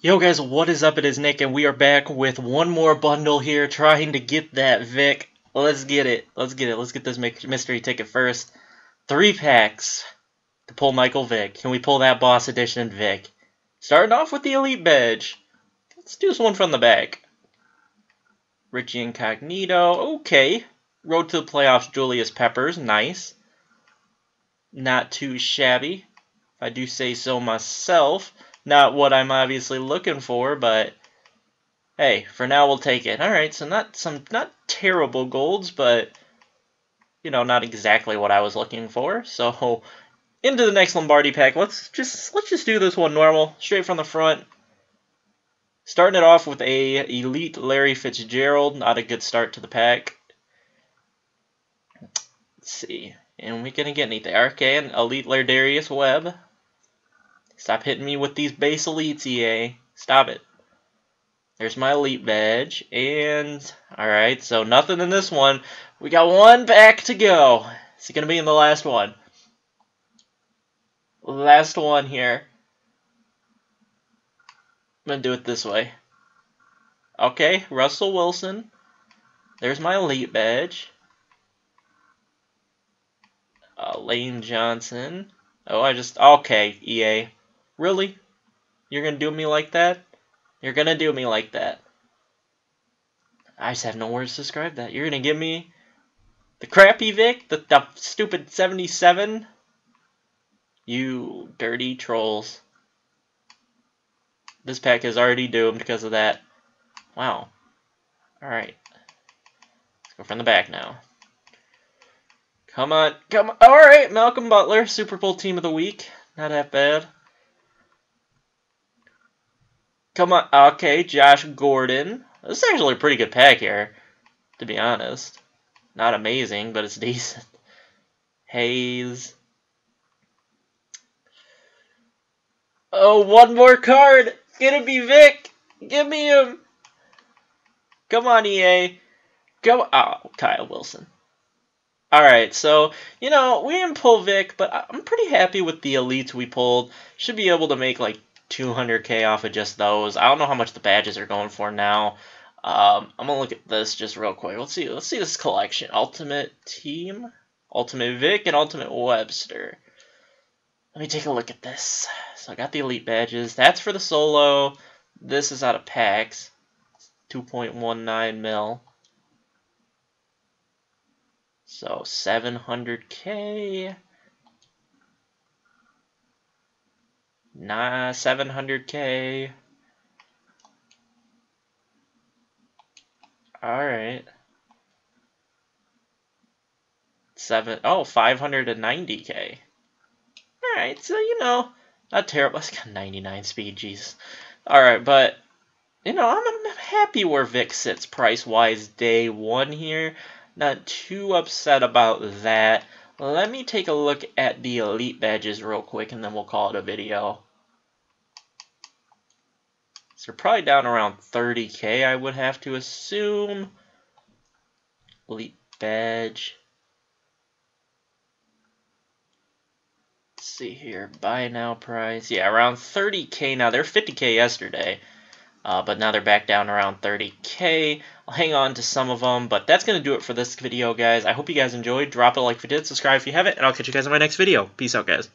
Yo guys, what is up? It is Nick, and we are back with one more bundle here, trying to get that Vick. Let's get it. Let's get this mystery ticket first. 3 packs to pull Michael Vick. Can we pull that Boss Edition Vick? Starting off with the Elite Badge. Let's do this one from the back. Richie Incognito. Okay. Road to the Playoffs, Julius Peppers. Nice. Not too shabby, if I do say so myself. Not what I'm obviously looking for, but hey, for now we'll take it. Alright, so not terrible golds, but you know, not exactly what I was looking for. So into the next Lombardi pack. Let's just do this one normal, straight from the front. Starting it off with a Elite Larry Fitzgerald, not a good start to the pack. Let's see. And we're gonna get anything. Okay, an Elite Lairdarius Webb. Stop hitting me with these base elites, EA. Stop it. There's my elite badge. And, alright, so nothing in this one. We got one pack to go. Is it going to be in the last one? Last one here. I'm going to do it this way. Okay, Russell Wilson. There's my elite badge. Lane Johnson. Oh, okay, EA. Really? You're going to do me like that? You're going to do me like that. I just have no words to describe that. You're going to give me the crappy Vic, the stupid 77? You dirty trolls. This pack is already doomed because of that. Wow. Alright. Let's go from the back now. Come on. Come on. Alright, Malcolm Butler, Super Bowl Team of the Week. Not that bad. Come on. Okay, Josh Gordon. This is actually a pretty good pack here, to be honest. Not amazing, but it's decent. Hayes. Oh, one more card. Gonna be Vic. Give me him. Come on, EA. Go. Oh, Kyle Wilson. Alright, so, you know, we didn't pull Vic, but I'm pretty happy with the elites we pulled. Should be able to make, like, 200K off of just those. I don't know how much the badges are going for now. I'm going to look at this just real quick. Let's see this collection. Ultimate Team, Ultimate Vic, and Ultimate Webster. Let me take a look at this. So I got the elite badges. That's for the solo. This is out of packs. 2.19 mil. So 700K. Nah, 700K. Alright. 590K. Alright, so you know, not terrible. It's got 99 speed, jeez. Alright, but you know, I'm happy where Vic sits price-wise day one here. Not too upset about that. Let me take a look at the elite badges real quick and then we'll call it a video. So probably down around 30K, I would have to assume. Elite badge. Let's see here. Buy now price. Yeah, around 30K now. They're 50K yesterday. But now they're back down around 30K. I'll hang on to some of them. But that's going to do it for this video, guys. I hope you guys enjoyed. Drop a like if you did. Subscribe if you haven't. And I'll catch you guys in my next video. Peace out, guys.